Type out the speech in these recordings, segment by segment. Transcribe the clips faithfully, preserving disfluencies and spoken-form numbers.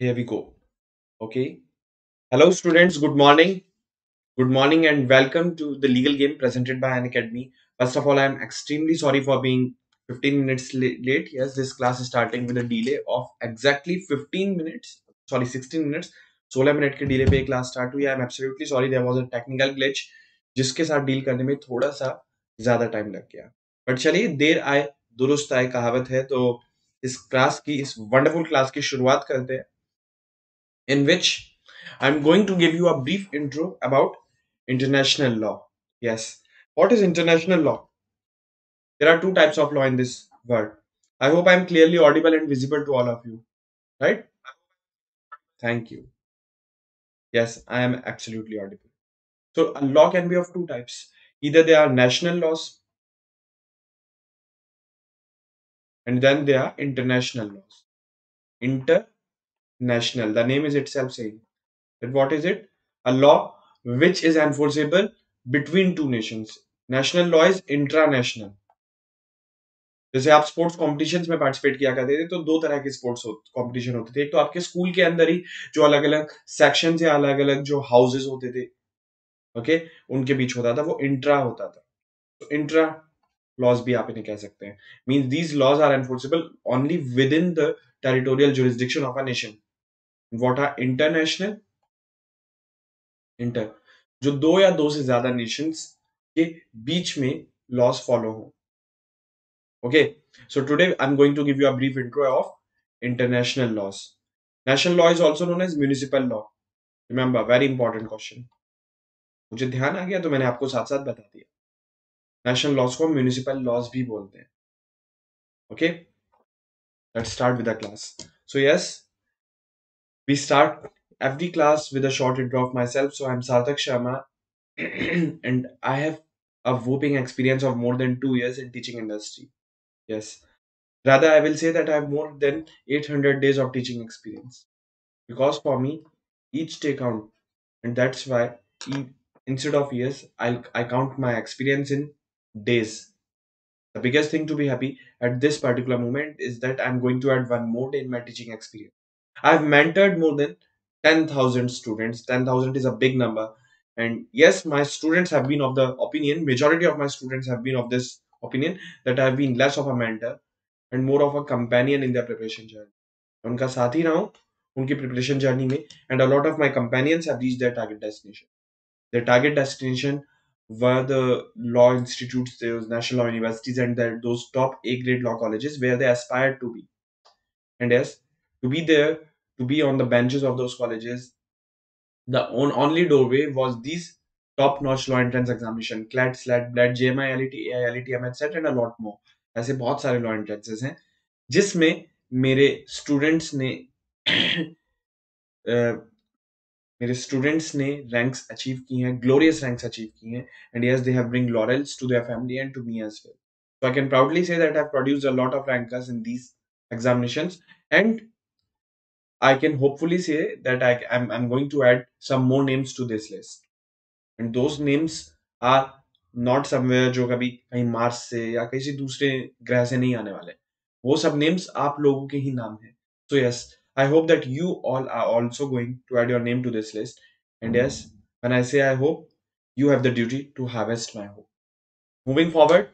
Here we go. Okay. Hello students, good morning. Good morning and welcome to the legal game presented by Unacademy. First of all, I am extremely sorry for being fifteen minutes late. Yes, this class is starting with a delay of exactly fifteen minutes. Sorry, sixteen minutes. सोलह minute के delay पे class start हुई. I am absolutely sorry. There was a technical glitch जिसके साथ deal करने में थोड़ा सा ज्यादा टाइम लग गया. बट चलिए, देर आए दुरुस्त आए कहावत है, तो इस क्लास की इस वंडरफुल क्लास की शुरुआत करते हैं, in which I'm going to give you a brief intro about international law. Yes. What is international law? There are two types of law in this world. I hope I'm clearly audible and visible to all of you. Right? Thank you. Yes, I am absolutely audible. So a law can be of two types. Either they are national laws and then they are international laws. Inter National, the name is itself saying that what is it? A law which is enforceable between two nations. National law is intranational. जैसे आप sports competitions में participate किया करते थे तो दो तरह के स्पोर्ट्स कॉम्पिटिशन होते थे. एक तो आपके स्कूल के अंदर ही जो अलग अलग सेक्शन या अलग अलग जो हाउसेज होते थे ओके okay? उनके बीच होता था, वो इंट्रा होता था. तो इंट्रा लॉज भी आप इन्हें कह सकते हैं. Means these laws are enforceable only within the territorial jurisdiction of a nation. What are international? Inter जो दो या दो से ज्यादा nations के बीच में laws follow हो. Okay, so today I'm going to give you a brief intro of international laws. National law is also known as municipal law. Remember, very important question. मुझे ध्यान आ गया तो मैंने आपको साथ साथ बता दिया. National laws को municipal laws भी बोलते हैं. Okay, let's start with the class. So yes. We start every class with a short intro of myself. So I'm Sarthak Sharma and I have a whopping experience of more than two years in teaching industry. Yes. Rather, I will say that I have more than eight hundred days of teaching experience. Because for me, each day counts. And that's why instead of years, I'll, I count my experience in days. The biggest thing to be happy at this particular moment is that I'm going to add one more day in my teaching experience. I've mentored more than ten thousand students. ten thousand is a big number. And yes, my students have been of the opinion, majority of my students have been of this opinion that I've been less of a mentor and more of a companion in their preparation journey. Unka saath hi raha hu unki preparation journey mein, and a lot of my companions have reached their target destination. Their target destination were the law institutes, those national law universities and the, those top A-grade law colleges where they aspired to be. And yes, to be there, to be on the benches of those colleges, the on, only doorway was these top-notch law entrance examination, CLAT, SLAT, BLAD, J M I, L A T, L A T M, et cetera and a lot more. ऐसे बहुत सारे law entrances हैं, जिसमें मेरे students ने uh, मेरे students ने ranks achieve की हैं, glorious ranks achieve की हैं, and yes, they have bring laurels to their family and to me as well. So I can proudly say that I have produced a lot of rankers in these examinations, and I can hopefully say that I, I'm, I'm going to add some more names to this list. And those names are not somewhere जो कभी कहीं Mars से या किसी दूसरे ग्रह से नहीं आने वाले. वो सब names आप लोगों के ही नाम हैं. So yes, I hope that you all are also going to add your name to this list. And yes, when I say I hope, you have the duty to harvest my hope. Moving forward,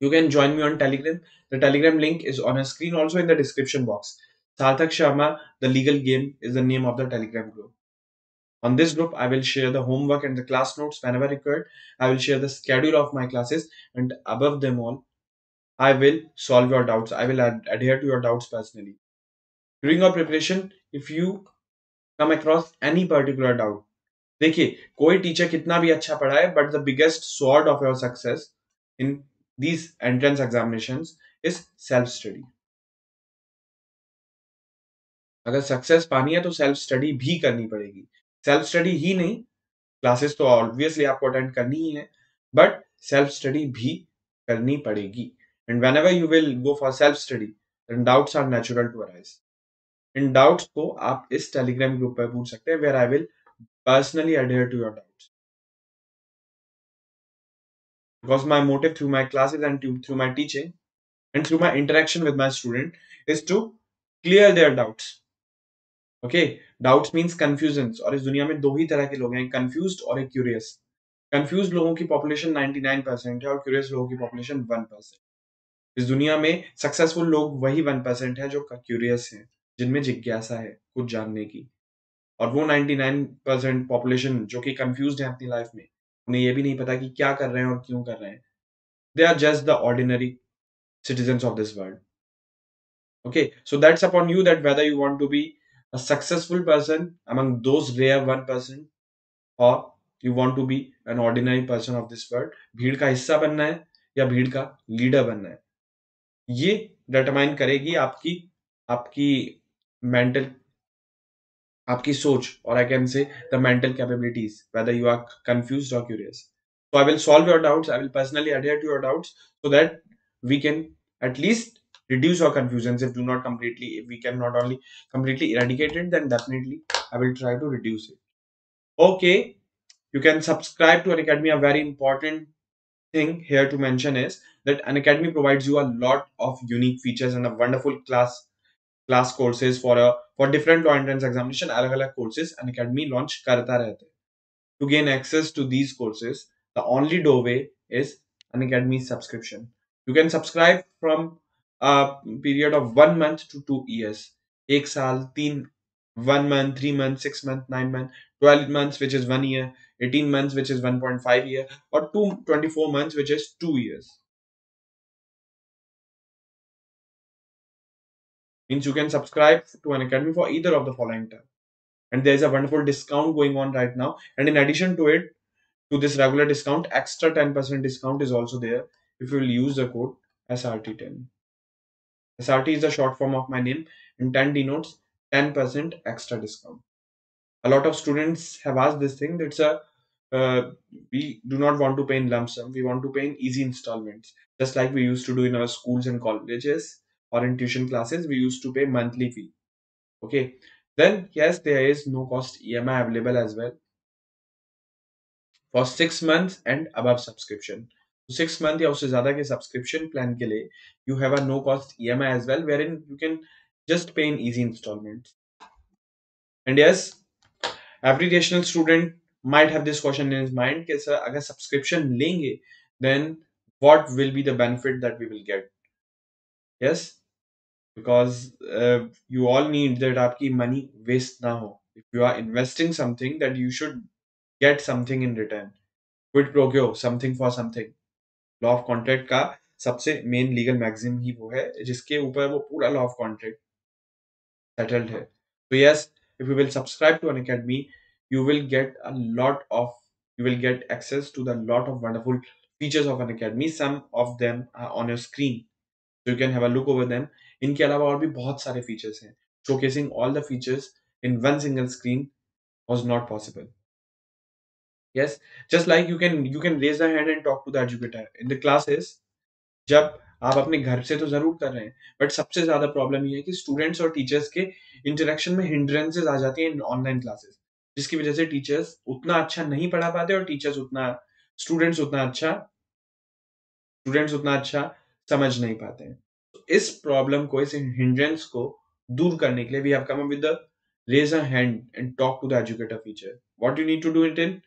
you can join me on Telegram. The Telegram link is on a screen also in the description box. Sarthak Sharma, the legal game is the name of the Telegram group. On this group, I will share the homework and the class notes whenever required. I will share the schedule of my classes and above them all, I will solve your doubts. I will ad adhere to your doubts personally. During your preparation, if you come across any particular doubt, देखिए, कोई teacher कितना भी अच्छा पढ़ाए, but the biggest sword of your success in these entrance examinations is self-study. अगर success पानी है तो सेल्फ स्टडी भी करनी पड़ेगी. सेल्फ स्टडी ही नहीं, क्लासेस तो ऑब्वियसली आपको अटेंड करनी ही है, बट सेल्फ स्टडी भी करनी पड़ेगी. And whenever you will go for self study, then doubts are natural to arise. इन डाउट्स को आप इस टेलीग्राम ग्रुप पर पूछ सकते हैं, where I will personally adhere to your doubts. Because my motive through my classes and through my teaching and through my interaction with my student is to clear their doubts. Okay, doubts means confusions. और इस दुनिया में दो ही तरह के लोग हैं, confused और एक curious. Confused लोगों की population ninety-nine percent है और curious लोगों की population one percent. इस दुनिया में successful लोग वही one percent है जो curious हैं, जिनमें जिज्ञासा है कुछ जानने की. और वो ninety-nine percent population जो कि confused है अपनी life में, उन्हें ये भी नहीं पता कि क्या कर रहे हैं और क्यों कर रहे हैं. They are just the ordinary citizens of this world. Okay, so that's upon you that whether you want to be a successful person among those rare one percent or you want to be an ordinary person of this world. भीड़ का हिस्सा बनना है या भीड़ का leader बनना है, ये डिटरमाइन करेगी आपकी आपकी मेंटल आपकी सोच और I can say the mental capabilities whether you are confused or curious. So I will solve your doubts. I will personally adhere to your doubts so that we can at least reduce our confusions. If do not completely, if we can not only completely eradicate it, then definitely I will try to reduce it. Okay, you can subscribe to Unacademy. A very important thing here to mention is that Unacademy provides you a lot of unique features and a wonderful class class courses for a for different law entrance examination. Alag-alag courses Unacademy launch karta rehte. To gain access to these courses, the only doorway is Unacademy subscription. You can subscribe from a period of one month to two years. Ek saal, teen, one month, three months, six months, nine months, twelve months, which is one year, eighteen months, which is one point five year, or two, twenty-four months, which is two years. Means you can subscribe to Unacademy for either of the following term. And there is a wonderful discount going on right now. And in addition to it, to this regular discount, extra ten percent discount is also there if you will use the code S R T ten. S R T is the short form of my name and ten denotes ten percent extra discount. A lot of students have asked this thing. That's a uh, we do not want to pay in lump sum. We want to pay in easy installments, just like we used to do in our schools and colleges or in tuition classes. We used to pay monthly fee. Okay. Then yes, there is no cost E M I available as well for six months and above subscription. So six month ya usse zyada ke subscription plan ke liye you have a no cost E M I as well, wherein you can just pay in easy installments. And yes, every rational student might have this question in his mind ke sir agar subscription lenge then what will be the benefit that we will get. Yes, because uh, you all need that aapki money waste na ho. If you are investing something, that you should get something in return. Quid pro quo, something for something. Law of contract का सबसे main legal maxim ही वो है जिसके ऊपर वो पूरा law of contract settled है. So yes, if you will subscribe to Unacademy, you will get a lot of, you will get access to the lot of wonderful features of Unacademy. Some of them are on your screen, so you can have a look over them. इनके अलावा और भी बहुत सारे features हैं. Showcasing all the features in one single screen was not possible. Yes, just like you can you can raise the hand and talk to the educator in the classes. जब आप अपने घर से तो जरूर कर रहे हैं, but सबसे ज़्यादा problem ये है कि students और teachers के interaction में hindrances आ जाती हैं in online classes, जिसकी वजह से teachers उतना अच्छा नहीं पढ़ा पाते और teachers उतना students उतना अच्छा students उतना अच्छा समझ नहीं पाते हैं. तो इस problem को, इस hindrance को दूर करने के लिए we have come up with the raise a hand and talk to the educator feature. What you need to do it in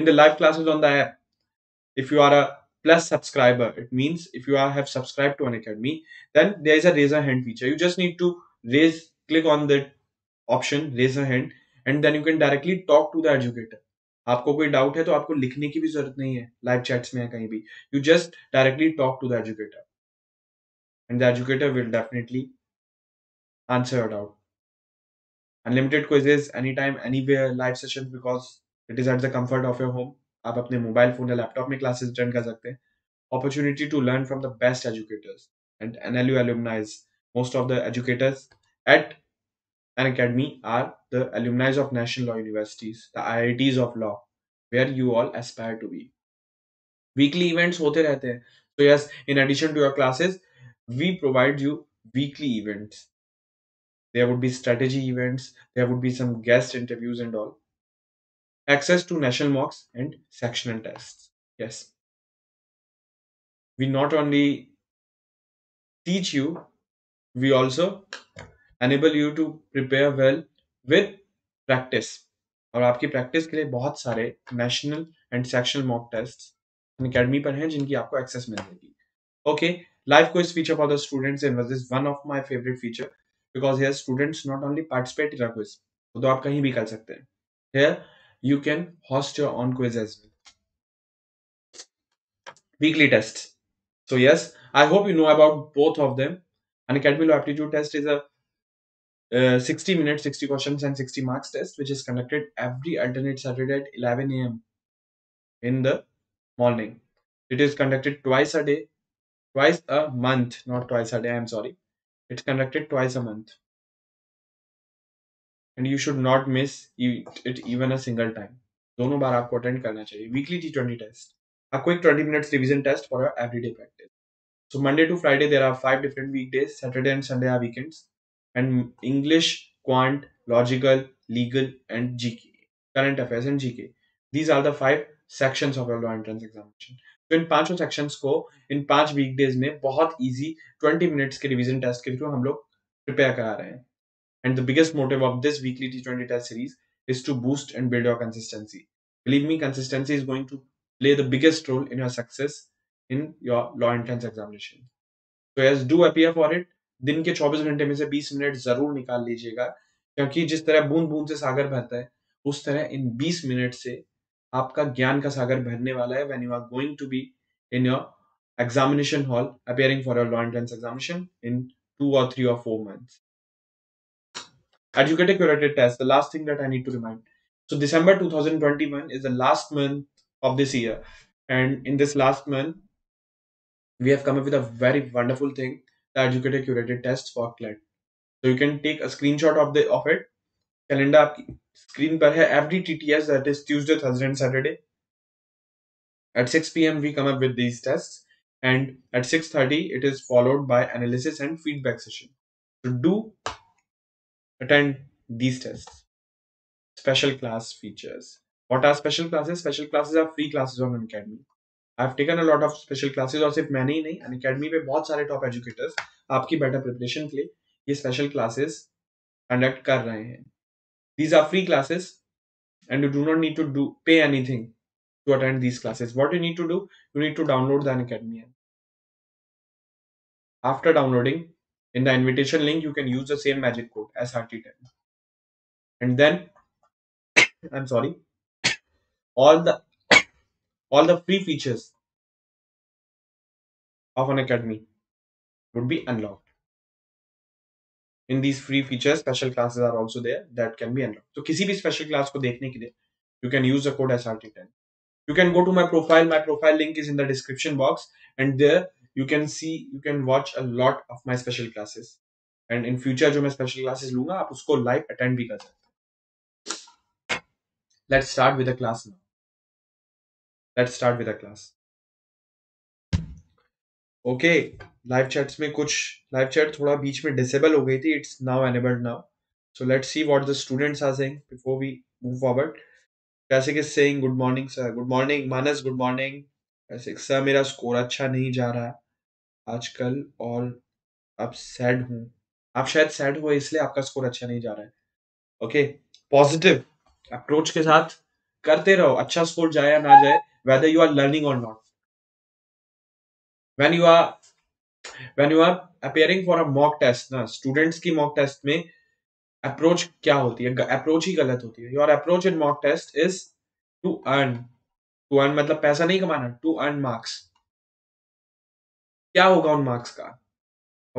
in the live classes on the app. If you are a plus subscriber, it means if you are have subscribed to Unacademy, then there is a raise a hand feature. You just need to raise, click on the option raise a hand, and then you can directly talk to the educator. आपको कोई doubt है तो आपको लिखने की भी जरूरत नहीं है, live chats में है कहीं भी. You just directly talk to the educator, and the educator will definitely answer your doubt. Unlimited quizzes, anytime, anywhere, live sessions, because it is at the comfort of your home. आप अपने mobile phone या laptop में classes attend कर सकते हैं. Opportunity to learn from the best educators and N L U alumni. Most of the educators at Unacademy are the alumni of national law universities, the I I Ts of law, where you all aspire to be. Weekly events होते रहते हैं. So yes, in addition to your classes, we provide you weekly events. There would be strategy events. There would be some guest interviews and all. Access to national mocks and sectional tests. Yes, we not only teach you, we also enable you to prepare well with practice. और आपकी practice के लिए बहुत सारे national and sectional mock tests Unacademy पर हैं जिनकी आपको एक्सेस मिल जाएगी. Okay, live quiz feature for the students and was this one of my favourite feature because here students not only participate in a quiz, वो तो आप कहीं भी कर सकते हैं. Here you can host your own quiz as well. Weekly tests, so yes, I hope you know about both of them. Unacademy Law Aptitude Test is a uh, sixty minute, sixty questions and sixty marks test, which is conducted every alternate Saturday at eleven A M in the morning. It is conducted twice a day, twice a month, not twice a day, I'm sorry. It's conducted twice a month. And you should not miss it even a single time. दोनों बार आपको attend करना चाहिए. Weekly T twenty test, a quick twenty minutes revision test for your everyday practice. So Monday to Friday there are five different weekdays. Saturday and Sunday are weekends. And English, Quant, Logical, Legal and G K, Current Affairs and G K. These are the five sections of your law entrance examination. So in पांचों sections को इन पांच weekdays में बहुत easy twenty minutes के revision test के through हम लोग prepare करा रहे हैं. And the biggest motive of this weekly T twenty test series is to boost and build your consistency. Believe me, consistency is going to play the biggest role in your success in your law entrance examination. So yes, do appear for it. दिन के चौबीस घंटे में से बीस minute जरूर निकाल लीजिएगा, क्योंकि जिस तरह बूंद बूंद से सागर भरता है उस तरह इन बीस मिनट से आपका ज्ञान का सागर भरने वाला है. When you are going to be in your examination hall appearing for your law entrance examination in two or three or four months. Adjudicated curated test, the last thing that I need to remind. So December two thousand twenty-one is the last month of this year, and in this last month we have come up with a very wonderful thing, the adjudicated curated test for C L A T. So you can take a screenshot of the of it. Calendar आपकी screen पर है. Every T T S, that is Tuesday, Thursday and Saturday at six P M we come up with these tests, and at six thirty it is followed by analysis and feedback session. So do attend these tests. Special class features. What are special classes? Special classes are free classes on Unacademy. I've taken a lot of special classes, और सिर्फ मैंने ही नहीं, Unacademy पे बहुत सारे top educators आपकी better preparation के लिए ये special classes conduct कर रहे हैं. These are free classes and you do not need to do pay anything to attend these classes. What you need to do, you need to download the Unacademy app. After downloading, in the invitation link you can use the same magic code S R T ten, and then I'm sorry, all the all the free features of Unacademy would be unlocked. In these free features, special classes are also there that can be unlocked. So किसी भी special class को देखने के लिए you can use the code S R T ten. You can go to my profile. My profile link is in the description box, and there you can see, you can watch a lot of my special classes. And in future जो मैं special classes लूँगा आप उसको live attend भी कर सकते हैं. Let's start with the class now. Let's start with the class. Okay, live chats में कुछ live chat थोड़ा बीच में disable हो गई थी. It's now enabled now. So let's see what the students are saying before we move forward. Kasik is saying good morning sir. Good morning Manas. Good morning Kasik sir. मेरा score अच्छा नहीं जा रहा है आजकल और अब sad हूँ. आप शायद sad हुए इसलिए आपका score अच्छा नहीं जा रहा है. Okay, positive approach के साथ करते रहो. अच्छा score जाए या ना जाए, whether you are learning or not. When you are when you are appearing for a mock test, ना students की mock test में approach क्या होती है? Approach ही गलत होती है. Your approach in mock test is to earn. To earn मतलब पैसा नहीं कमाना. To earn marks. क्या होगा उन marks का?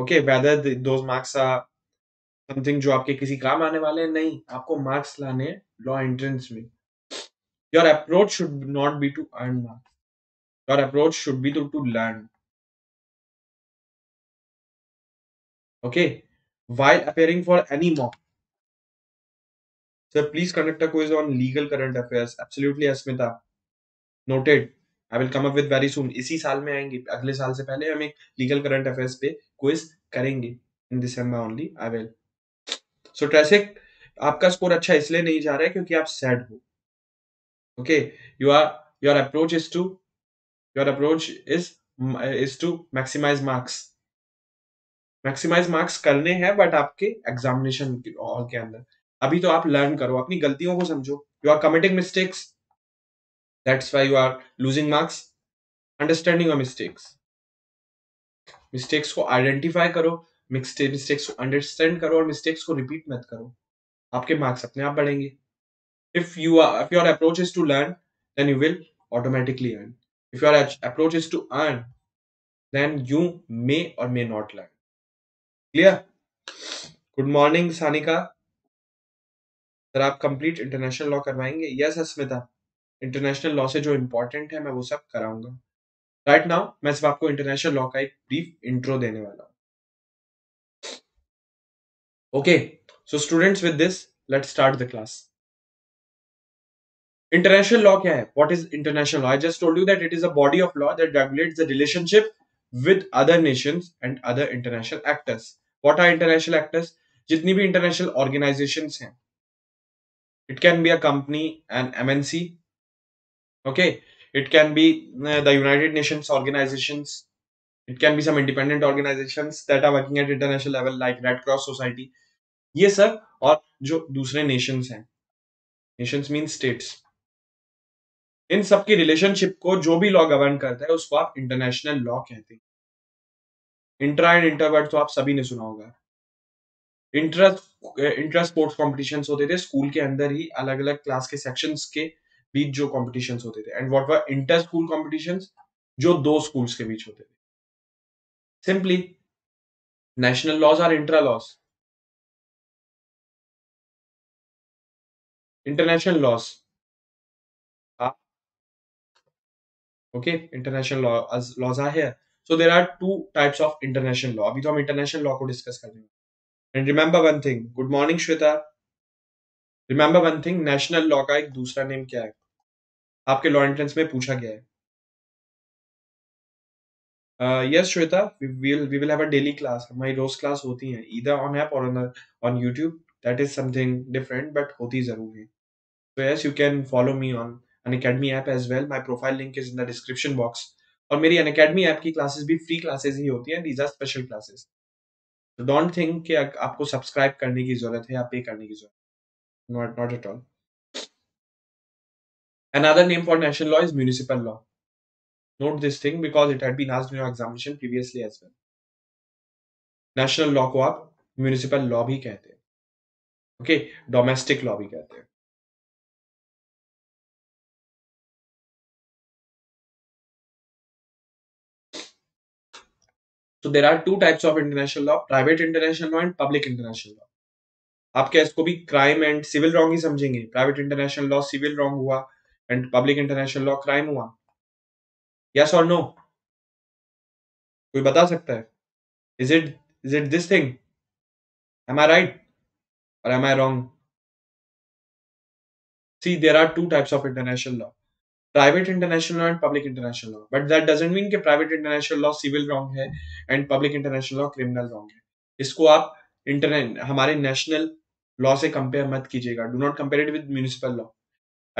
Okay, whether the, those marks are something जो आपके किसी काम आने वाले हैं, नहीं. आपको marks लाने हैं law entrance में. Your approach should not be to earn marks. Your approach should be to, to learn. Okay. While appearing for any mock, sir, please conduct a quiz on legal current affairs. Absolutely, Asmita. Noted. I will come up with very soon. इसी साल में आएंगे. अगले साल से पहले हम एक legal current affairs पे quiz करेंगे. In December only, I will. So, Tresic, आपका score अच्छा इसलिए नहीं जा रहा है क्योंकि आप sad हो. Okay, you are your approach is to your approach is is to maximize marks. Maximize marks करने हैं but आपके examination hall के अंदर. अभी तो आप लर्न करो, अपनी गलतियों को समझो, you are committing mistakes, that's why you are losing marks, understanding your mistakes, mistakes को आइडेंटिफाई करो, मिस्टेक्स को अंडरस्टैंड करो और मिस्टेक्स को रिपीट मत करो, आपके मार्क्स अपने आप बढ़ेंगे. If you are, if your approach is to learn, then you will automatically earn. If your approach is to earn, then you may or may not learn. Clear? Good morning, Sanika. Sir, आप complete international law करवाएंगे? Yes, Asmita. International law से जो important है मैं वो सब कराऊंगा. Right now मैं सिर्फ आपको international law का एक brief intro देने वाला हूँ. Okay, so students, with this, let's start the class. International law क्या है? What is international law? I just told you that it is a body of law that regulates the relationship with other nations and other international actors. What are international actors? जितनी भी international organizations हैं. It can be a company, an M N C. Okay. It can be the United Nations organizations. It can be some independent organizations that are working at international level like Red Cross Society. ये सब और जो दूसरे nations हैं. Nations means states. इन सबकी relationship को जो भी लॉ गवर्न करता है उसको आप इंटरनेशनल लॉ कहते हैं. इंट्रा एंड इंटरवर्ड तो आप सभी ने सुना होगा. इंट्रा इंट्रा स्पोर्ट्स कॉम्पिटिशन्स होते थे स्कूल के अंदर ही, अलग अलग क्लास के सेक्शंस के बीच जो कॉम्पिटिशन्स होते थे. And what were inter school competitions, जो दो स्कूल्स के बीच होते थे. Simply national laws are intra laws. International laws, okay, international law as laws are here. So there are two types of international law. Abhi to hum international law ko discuss karenge. And remember one thing, good morning Shweta, remember one thing, national law ka ek dusra name kya hai? Aapke law entrance mein pucha gaya hai. uh, yes Shweta, we will we will have a daily class. Hamari roz class hoti hai, either on app or on a, on YouTube. That is something different, but hoti zarur hai. So yes, you can follow me on Unacademy app as well. My profile link is in the description box. और मेरी Unacademy app की classes भी free classes ही होती हैं. These are special classes. So don't think कि आपको subscribe करने की ज़रूरत है या pay करने की ज़रूरत. Not not at all. Another name for national law is municipal law. Note this thing because it had been asked in your examination previously as well. National law को आप municipal law भी कहते हैं. Okay, domestic law भी कहते हैं. So there are two types of international law, private international law and public international law. आप क्या इसको भी crime and civil wrong ही समझेंगे? Private international law civil wrong हुआ and public international law crime हुआ. Yes or no? कोई बता सकता है? Is it is it this thing? Am I right or am I wrong? See, there are two types of international law, private international law and public international law. But that doesn't mean that private international law civil wrong है and public international law criminal wrong है. इसको आप internet हमारे national law से compare मत कीजिएगा. Do not compare it with municipal law.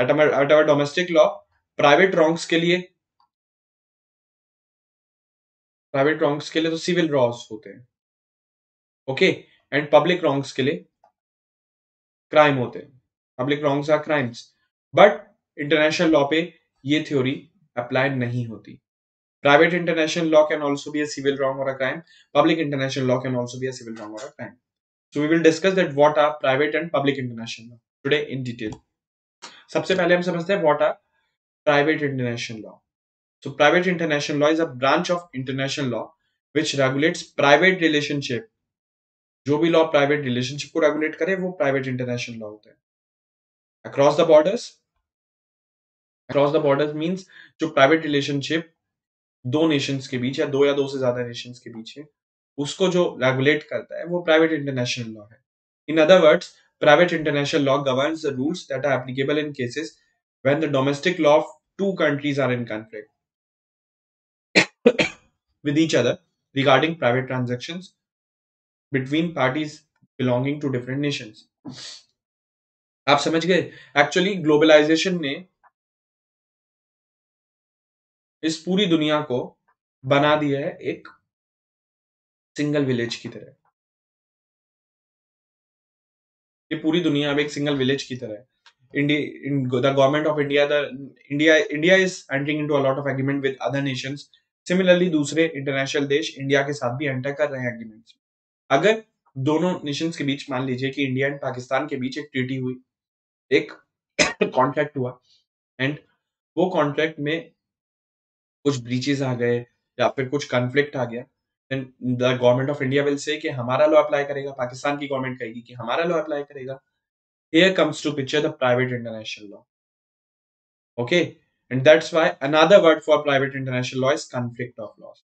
At our, at our domestic law, private wrongs के लिए private wrongs के लिए तो civil laws होते हैं. Okay, and public wrongs के लिए crime होते हैं. Public wrongs are crimes. But international law पे ये थ्योरी अप्लाई नहीं होती. Private international law can also be a civil wrong और a crime. Public international law can also be a civil wrong और a crime. So we will discuss that what are private and public international law today in detail. सबसे पहले हम समझते हैं what are private international law. So private international law is a branch of international law which regulates private relationship. जो भी law private relationship को regulate करे वो प्राइवेट इंटरनेशनल लॉ होता है. Across the borders, Across the borders means जो private relationship दो nations के बीच या दो या दो से ज्यादा nations के बीच है, उसको जो regulate करता है वो private international law है. In other words, private international law governs the rules that are applicable in cases when the domestic law of two countries are in conflict with each other regarding private transactions between parties belonging to different nations. आप समझ गए? Actually globalization ने इस पूरी दुनिया को बना दिया है एक सिंगल विलेज की तरह. ये पूरी दुनिया अब एक सिंगल विलेज की तरह है. India, in the government of India, the India India is entering into a lot of agreement with other nations. Similarly, दूसरे international देश India के साथ भी enter कर रहे हैं agreements. अगर दोनों nations के बीच मान लीजिए कि India and Pakistan के बीच एक treaty हुई, एक contract हुआ, and वो contract में कुछ breaches आ गए या फिर कुछ conflict आ गया, then the government of India will say कि हमारा law apply करेगा, पाकिस्तान की government कहेगी कि हमारा law apply करेगा. Here comes to picture the private international law. Okay, and that's why another word for private international law is conflict of laws.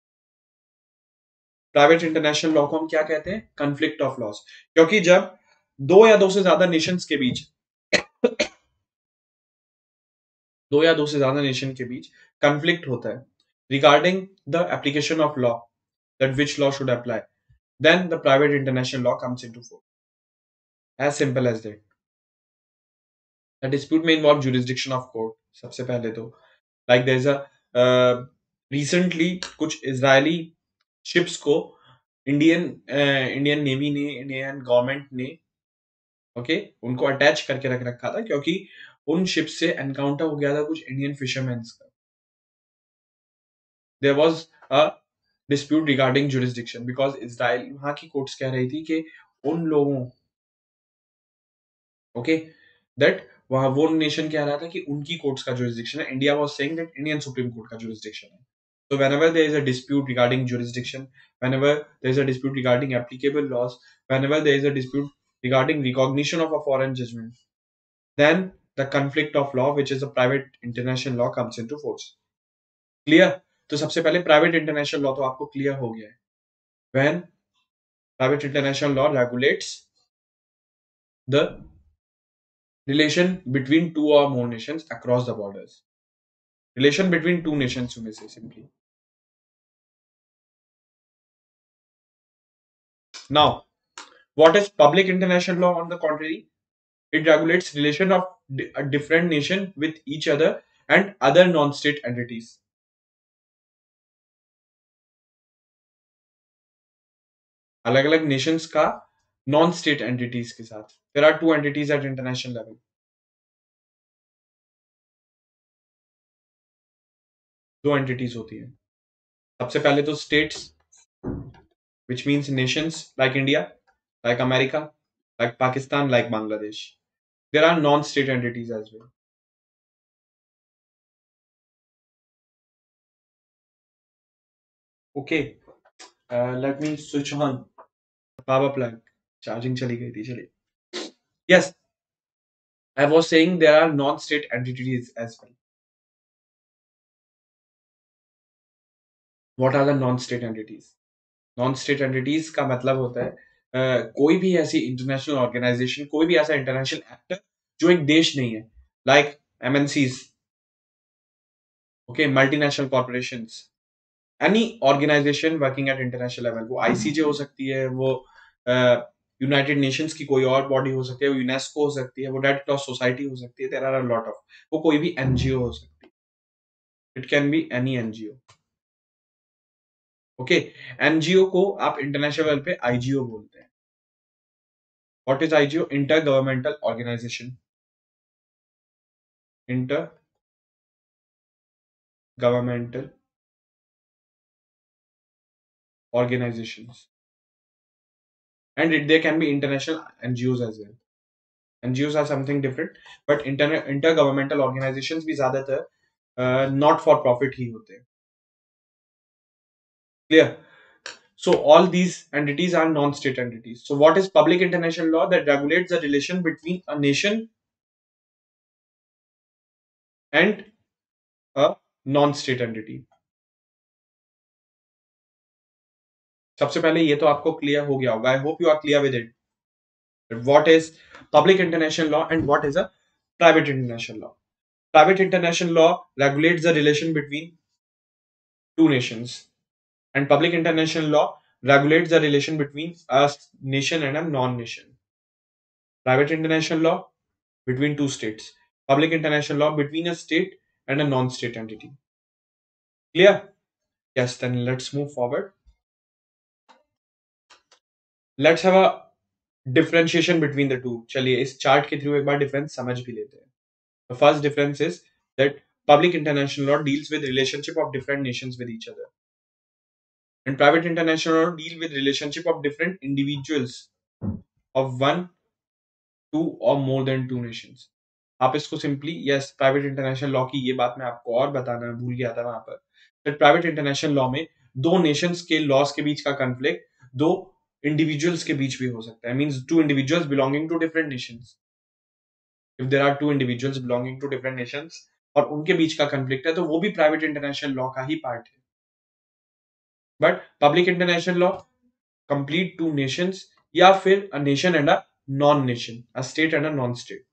Private international law को हम क्या कहते हैं? Conflict of laws. क्योंकि जब दो या दो से ज्यादा nations के बीच दो या दो से ज्यादा nation के बीच conflict होता है regarding the application of law, that which law should apply, then the private international law comes into force. As simple as that. The dispute may involve jurisdiction of court. सबसे पहले तो like there's a uh, recently कुछ Israeli ships को Indian uh, Indian Navy ने Indian government ने okay उनको attach करके रख रखा था क्योंकि उन ships से encounter हो गया था कुछ Indian fishermen's का. There was a dispute regarding jurisdiction because Israel वहाँ की courts कह रही थी कि उन लोगों okay that वहाँ वो नेशन कह रहा था कि उनकी कोर्ट्स का जुरिस्डिक्शन है. India was saying that Indian Supreme Court का जुरिस्डिक्शन है. So whenever there is a dispute regarding jurisdiction, whenever there is a dispute regarding applicable laws, whenever there is a dispute regarding recognition of a foreign judgement, then the conflict of law which is a private international law comes into force. Clear? तो सबसे पहले private international law तो आपको clear हो गया है. When private international law regulates the relation between two or more nations across the borders. Relation between two nations, you may say simply. Now, what is public international law? On the contrary, it regulates relation of a different nation with each other and other non-state entities. अलग-अलग nations का non-state entities के साथ. There are two entities at international level. दो entities होती हैं. सबसे पहले तो states, which means nations like India, like America, like Pakistan, like Bangladesh. There are non-state entities as well. Okay, uh, let me switch on power plug. Charging chali gayi thi, chali. Yes, I was saying there are non-state entities as well. What are the non-state entities? Non-state entities का मतलब होता है uh, कोई भी ऐसी international organization, कोई भी ऐसा international actor जो एक देश नहीं है, like M N Cs, okay, multinational corporations, any organization working at international level. वो I C J हो सकती है, वो uh, यूनाइटेड नेशंस की कोई और बॉडी हो सकती है, वो यूनेस्को हो सकती है, वो रेड क्रॉस सोसाइटी हो सकती है. There are a lot of, वो कोई भी एनजीओ हो सकती है. It can be any NGO. Okay, NGO को आप इंटरनेशनल लेवल पे आईजीओ बोलते हैं. What is IGO? Inter governmental organisation. Inter governmental organisations. And it, there can be international N G Os as well. N G Os are something different, but inter intergovernmental organizations भी ज़्यादातर uh, not for profit ही होते हैं. Clear? So all these entities are non-state entities. So what is public international law? That regulates the relation between a nation and a non-state entity. सबसे पहले ये तो आपको clear हो गया होगा. I hope you are clear with it. What is public international law and what is a private international law? Private international law regulates the relation between two nations and public international law regulates the relation between a nation and a non nation. Private international law between two states, public international law between a state and a non state entity. Clear? Yes, then let's move forward. Let's have a differentiation between the two. चलिए इस chart के through एक बार difference समझ भी लेते हैं. The first difference is that public international law deals with relationship of different nations with each other, and private international law deal with relationship of different individuals of one, two or more than two nations. आप इसको simply yes private international law की ये बात मैं आपको और बताना भूल गया था वहाँ पर. That private international law में दो nations के laws के बीच का conflict दो individuals के बीच भी हो सकता है. Means two individuals belonging to different nations. If there are two individuals belonging to different nations और उनके बीच का conflict है तो वो भी private international law का ही part है. But public international law complete two nations या फिर a nation and a non-nation, a state and a non-state.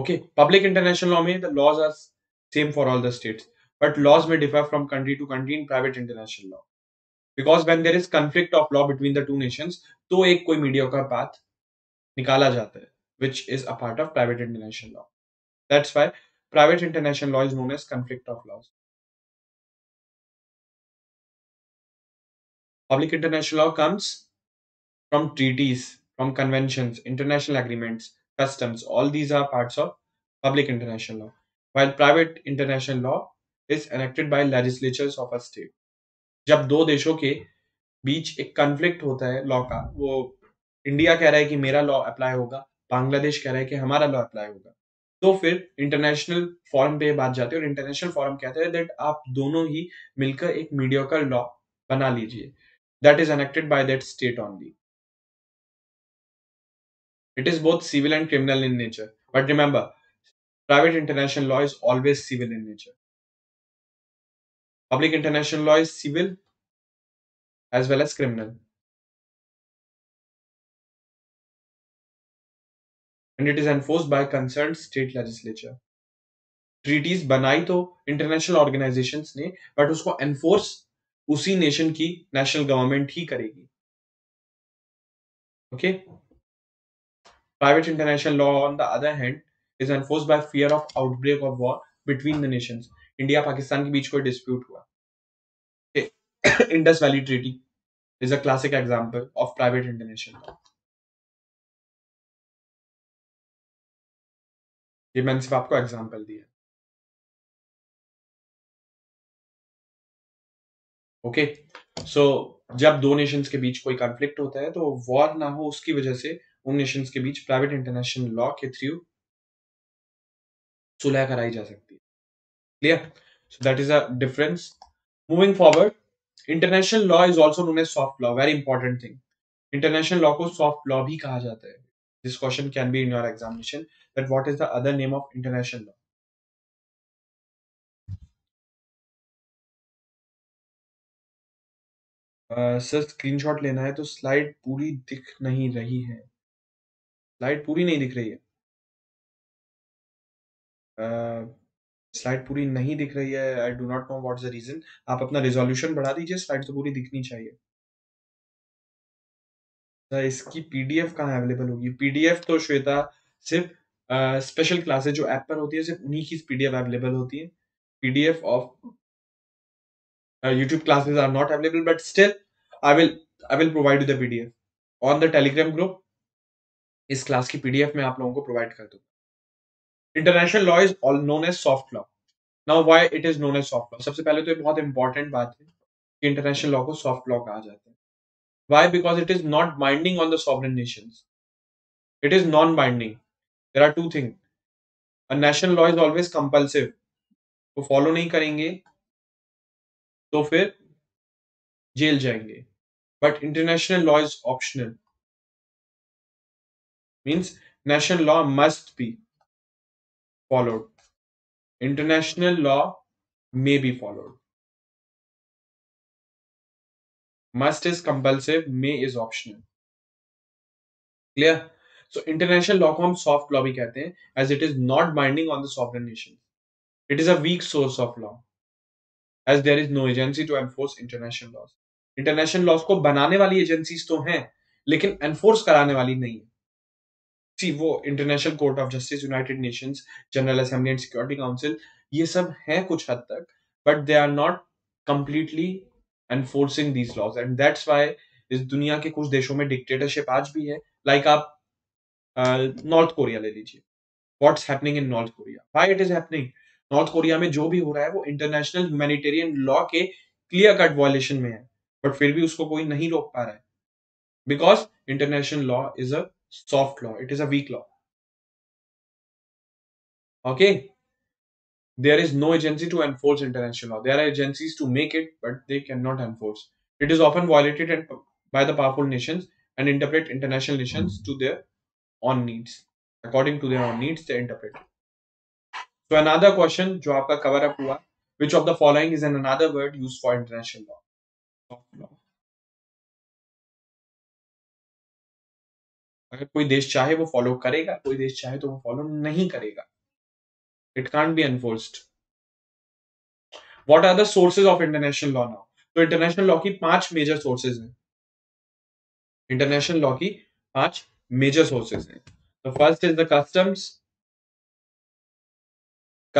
Okay, public international law में the laws are same for all the states, but laws may differ from country to country in private international law. Because when there is conflict of law between the two nations, तो एक कोई mediocre path निकाला जाता है, which is a part of private international law. That's why private international law is known as conflict of laws. Public international law comes from treaties, from conventions, international agreements, customs. All these are parts of public international law. While private international law is enacted by legislatures of a state. जब दो देशों के बीच एक conflict होता है law का, वो India कह रहा है कि मेरा law apply होगा, बांग्लादेश कह रहा है कि हमारा law apply होगा, तो फिर international forum पे बात जाती है और international forum कहता है that आप दोनों ही मिलकर एक mediocre law बना लीजिए. That is enacted by that state only. It is both civil and criminal in nature. But remember, private international law is always civil in nature. Public international law is civil as well as criminal. And it is enforced by concerned state legislature. Treaties बनाई तो international organizations ने, but उसको enforce उसी nation की national government ही करेगी. Okay, private international law on the other hand is enforced by fear of outbreak of war between the nations. India Pakistan के बीच कोई डिस्प्यूट हुआ, Indus valley treaty is a classic example of private international law. ये मैंने सिर्फ आपको example दिया. Okay, okay. सो so, जब दो नेशंस के बीच कोई कॉन्फ्लिक्ट होता है तो वॉर ना हो उसकी वजह से उन नेशंस के बीच प्राइवेट इंटरनेशनल लॉ के थ्रू सुलह कराई जा सकती है. Clear? So that is a difference. Moving forward, international law is also known as soft law. Very important thing, international law को सॉफ्ट लॉ भी कहा जाता है. This question can be in your examination that what is the other name of international law. Uh, sir screenshot लेना है तो slide पूरी दिख नहीं रही है. स्लाइड पूरी नहीं दिख रही है. uh, स्लाइड पूरी नहीं दिख रही है. I do not know what's the reason. आप अपना रिजोल्यूशन बढ़ा दीजिए, स्लाइड तो पूरी दिखनी चाहिए. uh, इसकी पीडीएफ कहाँ अवेलेबल होगी? पीडीएफ तो श्वेता सिर्फ स्पेशल uh, क्लासेज जो ऐप पर होती है सिर्फ उन्हीं की पीडीएफ अवेलेबल होती है. PDF of Uh, YouTube classes are not available, but still I will I will provide you the P D F on the Telegram group. इस class की P D F मैं आप लोगों को provide कर दूँगा. International law is all known as soft law. Now why it is known as soft law? सबसे पहले तो ये बहुत important बात है कि international law को soft law कहा जाता है. Why? Because it is not binding on the sovereign nations. It is non-binding. There are two things. A national law is always compulsive. वो follow नहीं करेंगे तो फिर जेल जाएंगे. But international law is optional. Means national law must be followed, international law may be followed. Must is compulsive, may is optional. Clear? So international law को हम soft law भी कहते हैं as it is not binding on the sovereign nation. It is a weak source of law as there is no agency to enforce international laws. International laws को बनाने वाली agencies तो हैं, लेकिन enforce कराने वाली नहीं है. See, वो International Court of Justice, United Nations, General Assembly and Security Council, ये सब हैं कुछ हद तक, but they are not completely enforcing these laws, and that's why इस दुनिया के कुछ देशों में डिक्टेटरशिप आज भी है, लाइक आप नॉर्थ कोरिया ले लीजिए, what's happening in North Korea, why it is happening. North Korea में जो भी हो रहा है वो इंटरनेशनल ह्यूमैनिटेरियन लॉ के क्लियर कट वायलेशन में है, बट फिर भी उसको कोई नहीं रोक पा रहा है, because international law is a soft law, it is a weak law. Okay, there is no agency to enforce international law. There are agencies to make it, but they cannot enforce. It is often violated by the powerful nations and interpret international nations to their own needs. According to their own needs, they interpret. So another question जो आपका cover up हुआ, which of the following is an another word used for international law? अगर कोई देश चाहे वो follow करेगा, कोई देश चाहे तो वो follow नहीं करेगा. It can't be enforced. What are the sources of international law now? So international law की पांच major sources हैं. International law की पांच major sources हैं. The first is the customs.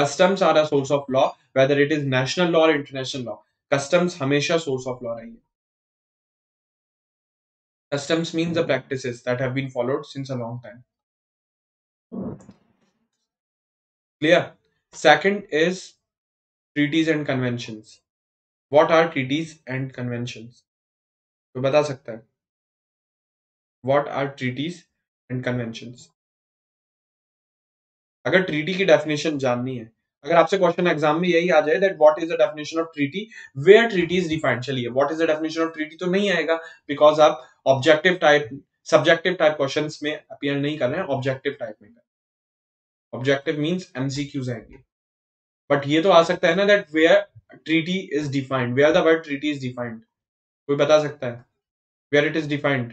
Customs are a source of law, whether it is national law or international law. Customs हमेशा source of law रही है. Customs means the practices that have been followed since a long time. Clear. Second is treaties and conventions. What are treaties and conventions? तो बता सकता है. What are treaties and conventions? अगर treaty की definition जाननी है, अगर आपसे question exam में यही आ जाए that what is the definition of treaty, where treaty is defined, चलिए what is the definition of treaty तो नहीं आएगा, because आप objective type, subjective type questions में appear नहीं कर रहे हैं, objective type में कर. Objective means M C Qs आएंगे, but ये तो आ सकता है ना that where treaty is defined, where the word treaty is defined, कोई बता सकता है where it is defined,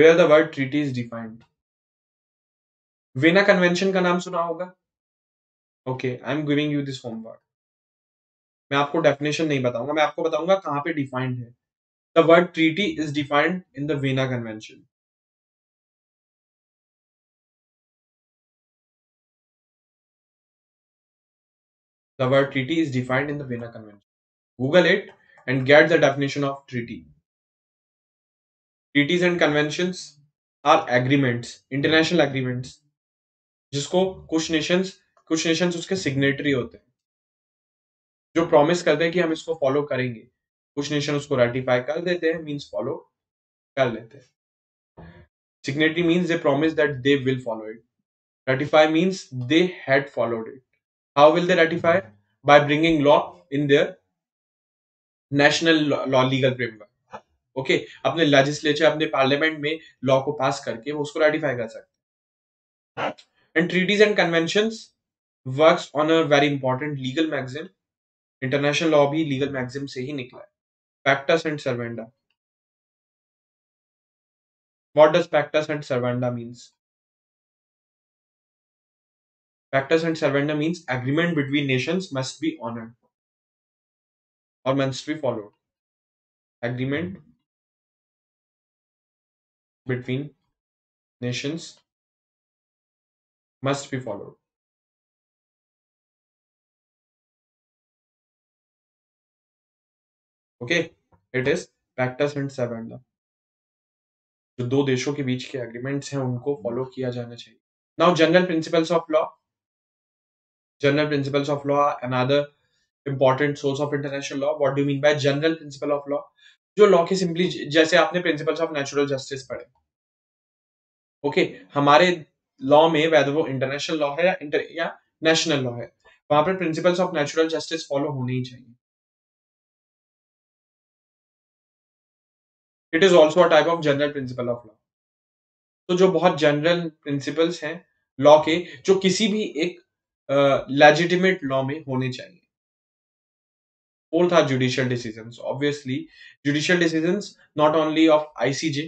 where the word treaty is defined. Vienna Convention का नाम सुना होगा. Okay, I am giving you this homework. मैं आपको definition नहीं बताऊंगा, मैं आपको बताऊंगा कहाँ पे defined है. The word treaty is defined in the Vienna Convention. The word treaty is defined in the Vienna Convention. Google it and get the definition of treaty. Treaties and conventions are agreements, international agreements, जिसको कुछ nations, कुछ nations उसके signatory होते हैं, जो promise करते हैं कि हम इसको follow करेंगे, कुछ nations उसको ratify कर देते हैं, means follow कर लेते हैं. Signatory means they promise that they will follow it. Ratify means they had followed it. How will they ratify? By bringing law in their national law, law legal framework. Okay, अपने legislature, अपने parliament में law को pass करके वो उसको ratify कर सकते हैं. And treaties and conventions works on a very important legal maxim. International law भी legal maxim से ही निकला है. Pactus sunt servanda. What does pactus sunt servanda means? Pactus sunt servanda means agreement between nations must be honored or must be followed. Agreement between nations must be followed. Okay, it is Pactus sunt servanda. जो दो देशों के बीच के agreements हैं उनको follow किया जाना चाहिए. Now general principles of law. General principles of law are another important source of international law. What do you mean by general principle of law? जो law के simply जैसे आपने principles of natural justice पढ़े, okay, हमारे law में whether वो international law है या inter या national law है, वहाँ पर principles of natural justice follow होने ही चाहिए. It is also a type of general principle of law. तो जो बहुत general principles हैं law के जो किसी भी एक लेजिटिमेट uh, लॉ में होने चाहिए. Fourth are judicial decisions. Obviously judicial decisions not only of I C J,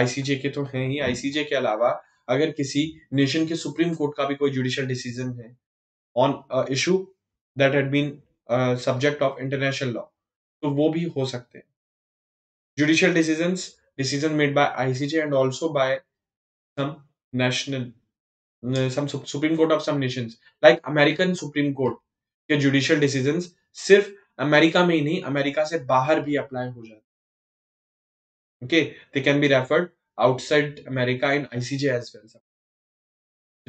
I C J के तो हैं ही, I C J के अलावा अगर किसी नेशन के सुप्रीम कोर्ट का भी कोई जुडिशियल डिसीजन है on issue that had been subject of international law तो वो भी हो सकते हैं. Judicial decisions decision made by I C J and also by some national some Supreme Court of some nations, like American Supreme Court के judicial decisions सिर्फ America में ही नहीं, अमेरिका से बाहर भी अप्लाई हो जाता है. Okay, they can be referred outside America in I C J as well.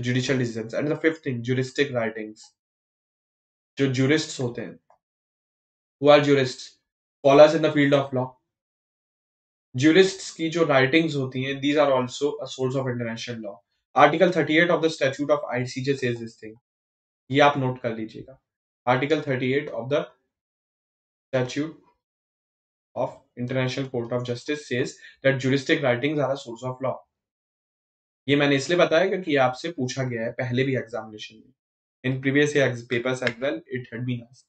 Judicial decisions. And the fifth thing, juristic writings. जो jurists होते हैं, who are jurists? Scholars in the field of law. Jurists की जो writings होती हैं, these are also a source of international law. Article thirty-eight of the statute of I C J says this thing. ये आप note कर लीजिएगा. Article thirty-eight of the statute of International Court of Justice says that juristic writings are a source of law. ये मैंने इसलिए बताया क्योंकि ये आपसे पूछा गया है पहले भी एग्जामिनेशन में. In previous papers as well, it had been asked.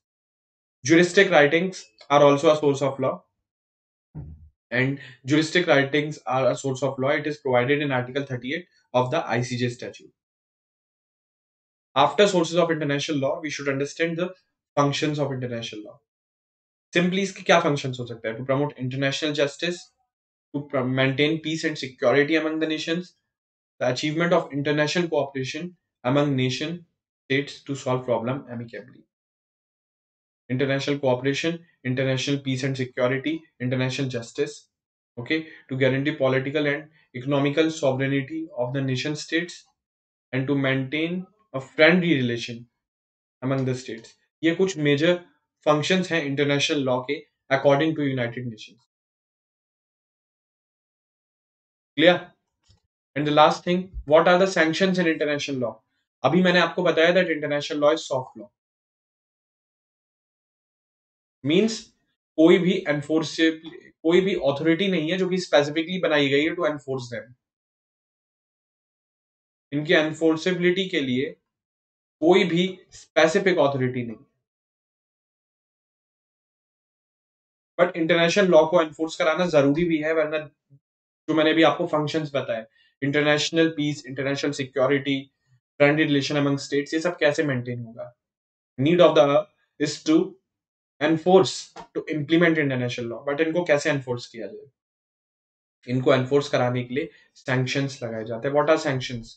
Juristic writings are also a source of law, and juristic writings are a source of law. It is provided in Article thirty-eight of the I C J statute. After sources of international law, we should understand the functions of international law. सिंपली इसके क्या functions हो सकते हैं? To promote international justice, to maintain peace and security among the nations, the achievement of international cooperation among nation states to solve problem amicably. International cooperation, international peace and security, international justice. Okay, to guarantee political and economical sovereignty of the nation states and to maintain a friendly relation among the states. ये कुछ major functions हैं international law के according to United Nations. Clear? And the last thing, what are the sanctions in international law? अभी मैंने आपको बताया that international law is soft law, means कोई भी एनफोर्सेबल, कोई भी ऑथोरिटी नहीं है जो कि स्पेसिफिकली बनाई गई है टू एनफोर्स देम. इनकी एनफोर्सेबिलिटी के लिए कोई भी स्पेसिफिक ऑथोरिटी नहीं, बट इंटरनेशनल लॉ को एनफोर्स कराना जरूरी भी है, वरना जो मैंने भी आपको फंक्शंस बताए, international peace, international security, friendly relation among states, ये सब कैसे मेंटेन होगा? Need of the is to enforce, to implement international law, but इनको कैसे एनफोर्स किया जाए? इनको एनफोर्स कराने के लिए सैंक्शंस लगाए जाते हैं. What are sanctions?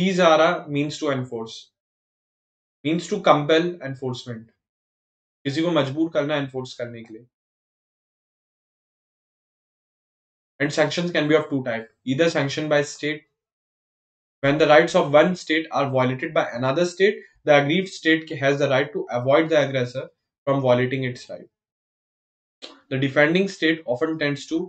These are a means to enforce, means to compel enforcement, किसी को मजबूर करना एनफोर्स करने के लिए. And sanctions can be of two types: either sanctioned by state, when the rights of one state are violated by another state, the aggrieved state has the right to avoid the aggressor from violating its right. The defending state often tends to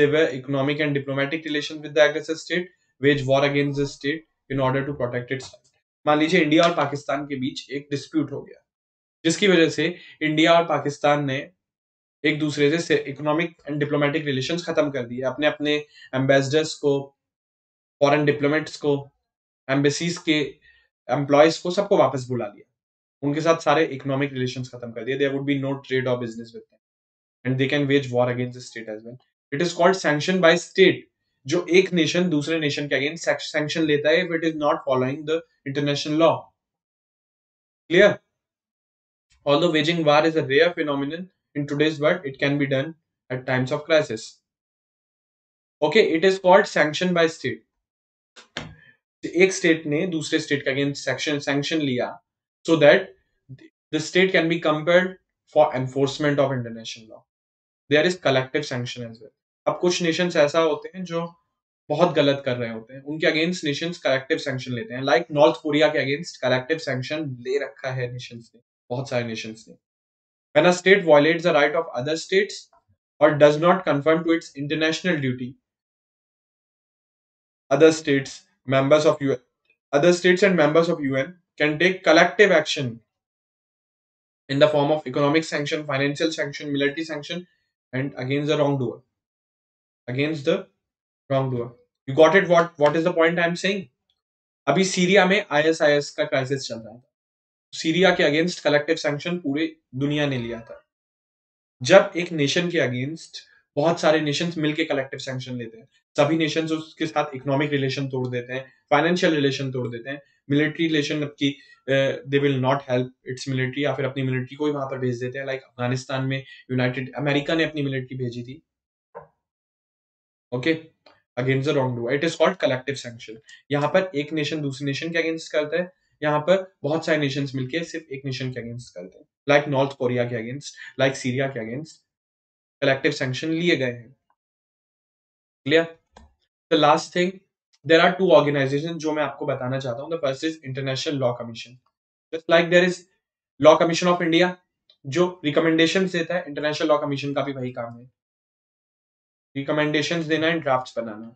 sever economic and diplomatic relations with the aggressor state, wage war against the state in order to protect its right. मान लीजिए India और पाकिस्तान के बीच एक dispute हो गया, जिसकी वजह से इंडिया और पाकिस्तान ने एक दूसरे से इकोनॉमिक एंड डिप्लोमेटिक रिलेशंस खत्म कर दिए, अपने अपने एम्बेसडर्स को, फॉरेन डिप्लोमेट्स को, एम्बेसीज के एम्प्लॉयज को, सबको वापस बुला लिया, उनके साथ सारे इकोनॉमिक रिलेशंस खत्म कर दिए. There would be no trade और business with them and they can wage war against the state as well. It is called sanction by state, जो एक नेशन दूसरे नेशन के अगेंस्ट सैंक्शन लेता है if it is not following the international law. Clear? Although waging war is a rare phenomenon in today's world, it can be done at times of crisis. Okay, it is called sanction by state. एक state ने दूसरे state के against sanction sanction लिया, so that the state can be compelled for enforcement of international law. There is collective sanction as well. अब कुछ nations ऐसा होते हैं जो बहुत गलत कर रहे होते हैं, उनके against nations collective sanction लेते हैं. Like North Korea के against collective sanction ले रखा है nations ने, बहुत सारे nations ने. When a state violates the right of other states or does not conform to its international duty, other states, members of U N, other states and members of U N can take collective action in the form of economic sanction, financial sanction, military sanction, and against the wrongdoer. Against the wrongdoer. You got it? What What is the point I am saying? अभी Syria में I S I S का crisis चल रहा है. Syria के against collective sanction पूरे दुनिया ने लिया था. जब एक नेशन के अगेंस्ट बहुत सारे नेशंस मिलके कलेक्टिव सैंक्शन लेते हैं, सभी नेशंस उसके साथ इकोनॉमिक रिलेशन तोड़ देते हैं, फाइनेंशियल रिलेशन तोड़ देते हैं, मिलिट्री रिलेशन की they will not help its military, या फिर अपनी मिलिट्री को ही वहां पर भेज देते हैं. लाइक like अफगानिस्तान में यूनाइटेड अमेरिका ने अपनी मिलिट्री भेजी थी. Okay, against the wrong doer. It is called collective sanction. यहाँ पर एक नेशन दूसरे नेशन के अगेंस्ट करता है, यहाँ पर बहुत सारे नेशंस मिलके सिर्फ एक नेशन के अगेंस्ट करते हैं. like North Korea के against, like Syria के against, collective sanction लिए गए हैं. Clear? The last thing, there are two organizations जो मैं आपको बताना चाहता हूँ. The first is International Law Commission. Just like there is Law Commission of India, जो recommendations देता है, International Law Commission का भी वही काम है. Recommendations देना है, drafts banana.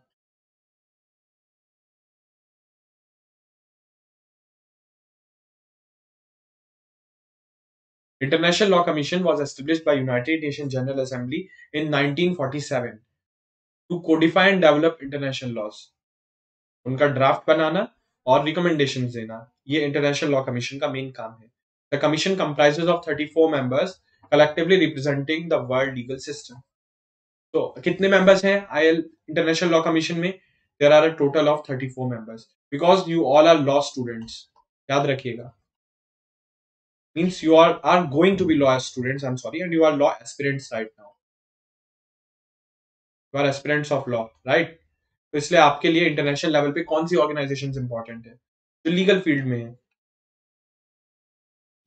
International Law Commission was established by United Nations General Assembly in nineteen forty-seven to codify and develop international laws. उनका draft बनाना और recommendations देना, ये International Law Commission का main काम है. The commission comprises of thirty-four members, collectively representing the world legal system. So, कितने members हैं I L International Law Commission में? There are a total of thirty-four members. Because you all are law students, याद रखिएगा. Means you are, are going to be law students, I'm sorry, and you are law aspirants right now. You are aspirants of law, right? So, इसलिए आपके लिए international level पे कौन सी organizations important है? जो legal field में है,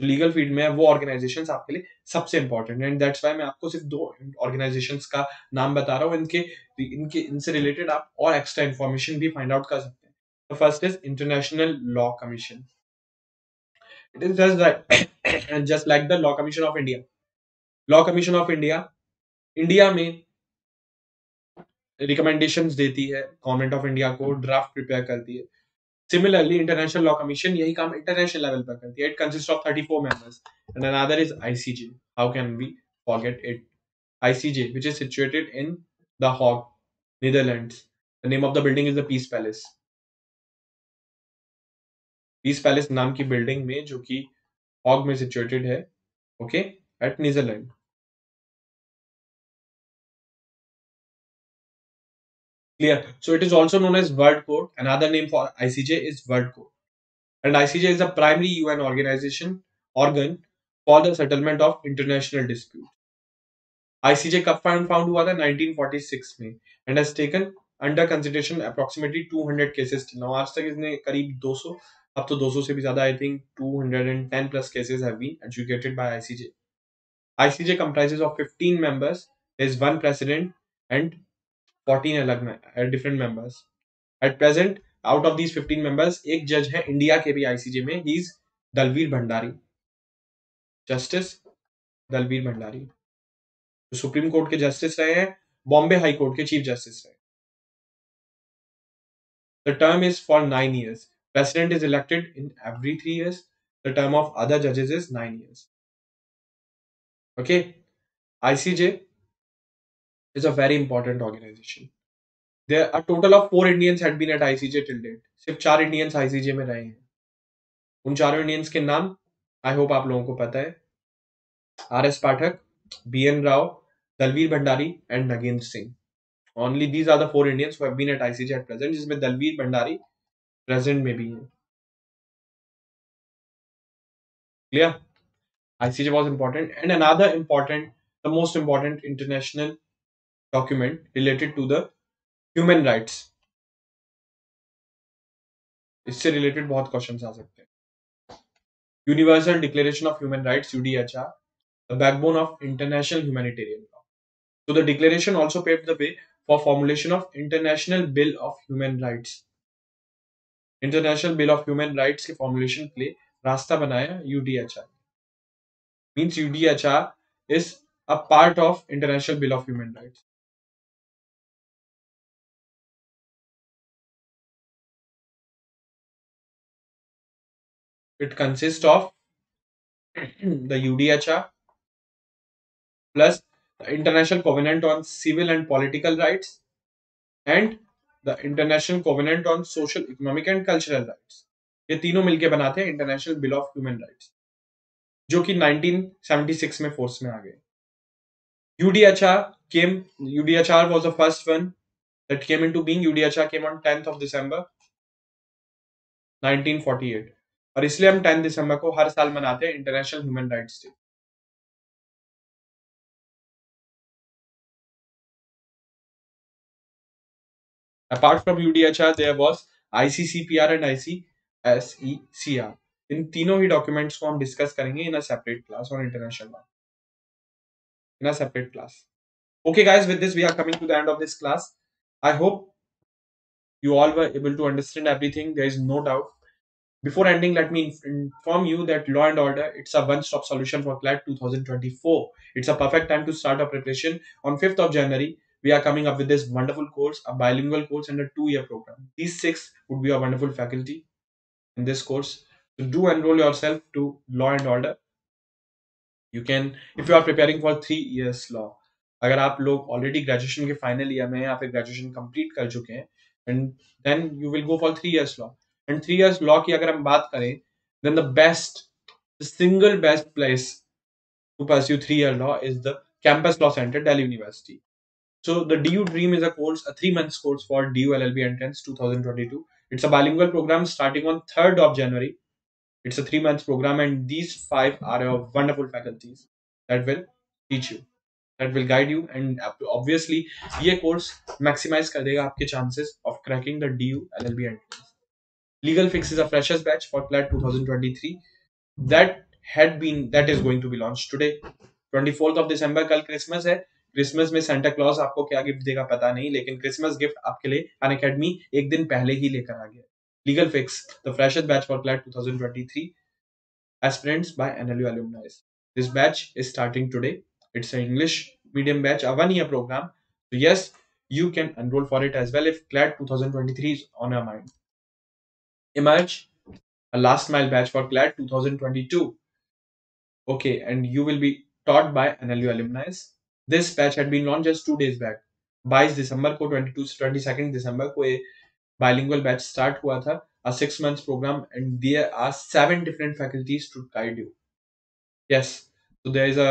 जो legal field में है, वो organizations आपके लिए सबसे important है, and that's why मैं आपको सिर्फ दो organizations का नाम बता रहा हूँ. इनके इनके इनसे related आप और extra information भी find out कर सकते हैं. The first is International Law Commission. It is just like just like the Law Commission of India. Law Commission of India, India में recommendations देती है, Government of India को draft prepare करती है. Similarly, International Law Commission यही काम international level पर करती है. It consists of thirty-four members, and another is I C J. How can we forget it? I C J, which is situated in The Hague, Netherlands. The name of the building is the Peace Palace. Peace Palace नाम की building में जो कि hog में situated है, okay, at Netherlands. Clear? So it is also known as World Court. Another name for I C J is World Court, and I C J is the primary U N organization organ for the settlement of international dispute. I C J कब found हुआ था? nineteen forty-six में, and has taken under consideration approximately two hundred cases till now. आज तक इसने करीब two hundred, अब तो two hundred से भी ज्यादा, I think two hundred ten plus cases have been adjudicated by I C J. I C J comprises of fifteen members, there is one president and fourteen अलग different members. At present out of these fifteen members एक जज है India के भी I C J में, he is Dalveer Bhandari, justice Dalveer Bhandari, जो supreme court के justice रहे हैं, बॉम्बे हाई कोर्ट के चीफ जस्टिस रहे. The term is for nine years. President is elected in every three years. The term of other judges is nine years. Okay, I C J is a very important organization. There a total of four Indians had been at I C J till date. सिर्फ चार Indians I C J में रहे हैं. उन चारों Indians के नाम I hope आप लोगों को पता है. R S Pathak, B N Rao, Dalveer Bhandari, and Nagendra Singh. Only these are the four Indians who have been at I C J at present, जिसमें Dalveer Bhandari प्रेजेंट में भी है. Clear? I C J was important, and another important, the most important international document related to the human rights. इससे related बहुत questions आ सकते हैं. Universal Declaration of Human Rights U D H R, the backbone of international humanitarian law. So the declaration also paved the way for formulation of International Bill of Human Rights. International Bill of Human Rights के formulation के लिए रास्ता बनाया U D H R. Means U D H R is a part of International Bill of Human Rights. It consists of the U D H R plus the International Covenant on Civil and Political Rights and the International Covenant on Social, Economic and Cultural Rights. ये तीनों मिलके बनाते हैं International Bill of Human Rights, जो कि nineteen seventy-six में force में आ गए. U D H R came, U D H R was the first one that came into being. U D H R came on tenth of December nineteen forty-eight, और इसलिए हम tenth दिसंबर को हर साल मनाते हैं International Human Rights Day. Apart from U D H R, there was I C C P R and I C S E C R. इन तीनों ही documents को हम डिस्कस करेंगे इन अ सेपरेट क्लास और international law in a separate class. Okay guys, with this we are coming to the end of this class. I hope you all were able to understand everything. There is no doubt. Before ending, let me inform you that Law and Order, it's a one-stop solution for CLAT twenty twenty-four. It's a perfect time to start our preparation. On fifth of January, we are coming up with this wonderful course, a bilingual course and a two-year program. These six would be our wonderful faculty in this course. So do enroll yourself to Law and Order. You can, if you are preparing for three years law. अगर आप लोग already graduation के final year में या फिर graduation complete कर चुके हैं and then you will go for three years law and three years law की अगर हम बात करें then the best single best place to pursue three year law is the campus law centre Delhi university. So the D U dream is a course, a three months course for D U L L B entrance two thousand twenty two. It's a bilingual programme starting on third of January. It's a three months programme and these five are your wonderful faculties that will teach you, that will guide you, and obviously ये course maximize कर देगा आपके chances of cracking the D U L L B entrance. Legal Fix is a freshers batch for CLAT twenty twenty-three that had been that is going to be launched today, twenty-fourth of December. कल Christmas है. Christmas में Santa Claus आपको क्या gift देगा पता नहीं, लेकिन Christmas gift आपके लिए Unacademy एक दिन पहले ही लेकर आ गया. Legal Fix, the freshers batch for CLAT twenty twenty-three, aspirants by N L U alumni. This batch is starting today. It's an English medium batch, a one year program. So yes, you can enroll for it as well if CLAT twenty twenty-three is on your mind. Emerge, a last mile batch for CLAT twenty twenty-two. Okay, and you will be taught by N L U alumni. This batch had been launched just two days back. बाईस दिसंबर को, twenty-second December को a bilingual batch start हुआ था, a six months program, and there are seven different faculties to guide you. Yes, so there is a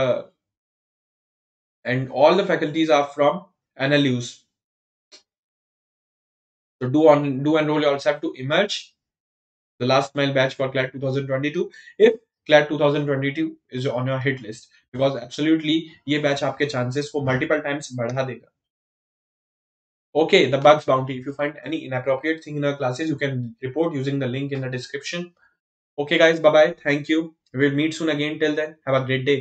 and all the faculties are from N L Us. So do on do enroll yourself to Emerge, the last mile batch for CLAT twenty twenty-two. If CLAT twenty twenty-two is on your hit list, because absolutely, ये batch आपके chances को multiple times बढ़ा देगा. Okay, the bugs bounty. If you find any inappropriate thing in our classes, you can report using the link in the description. Okay, guys, bye bye. Thank you. We will meet soon again. Till then, have a great day.